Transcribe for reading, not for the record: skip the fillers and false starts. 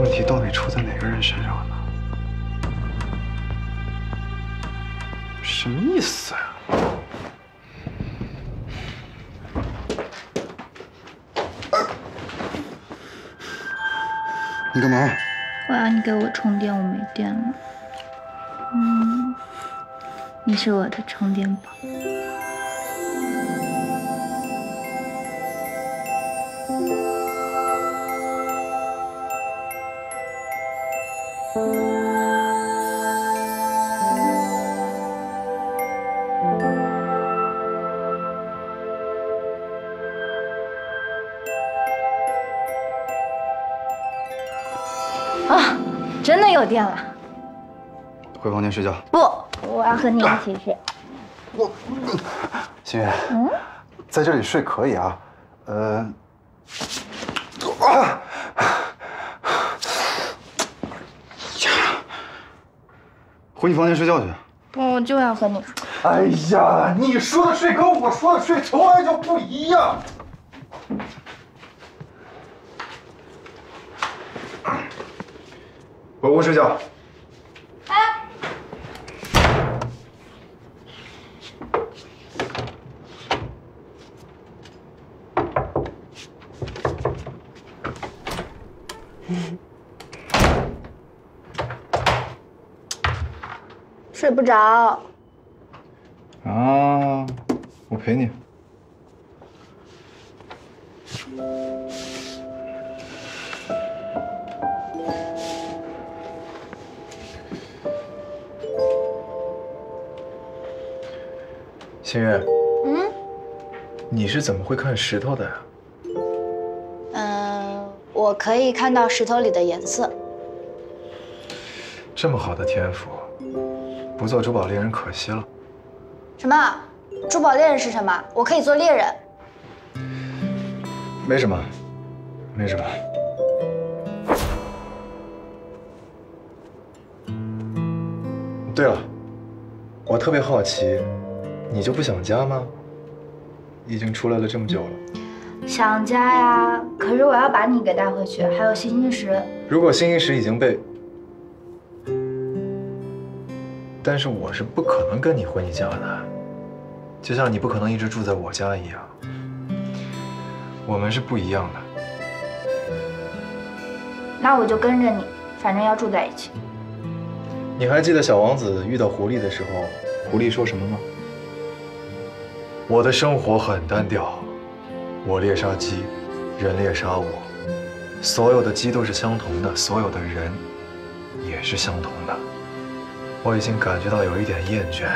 问题到底出在哪个人身上呢？什么意思呀？ 你干嘛？我要你给我充电，我没电了。嗯，你是我的充电宝。有电了，回房间睡觉。不，我要和你一起睡。我，心月，在这里睡可以啊，回你房间睡觉去。我就要和你睡。哎呀，你说的睡跟我说的睡从来就不一样。 回屋睡觉。哎，睡不着。啊，我陪你。 心月，你是怎么会看石头的呀？我可以看到石头里的颜色。这么好的天赋，不做珠宝猎人可惜了。什么？珠宝猎人是什么？我可以做猎人。没什么，没什么。 对了，我特别好奇，你就不想家吗？已经出来了这么久了，想家呀。可是我要把你给带回去，还有星星石。如果星星石已经被……但是我是不可能跟你回你家的，就像你不可能一直住在我家一样。我们是不一样的。那我就跟着你，反正要住在一起。 你还记得小王子遇到狐狸的时候，狐狸说什么吗？我的生活很单调，我猎杀鸡，人猎杀我，所有的鸡都是相同的，所有的人也是相同的。我已经感觉到有一点厌倦。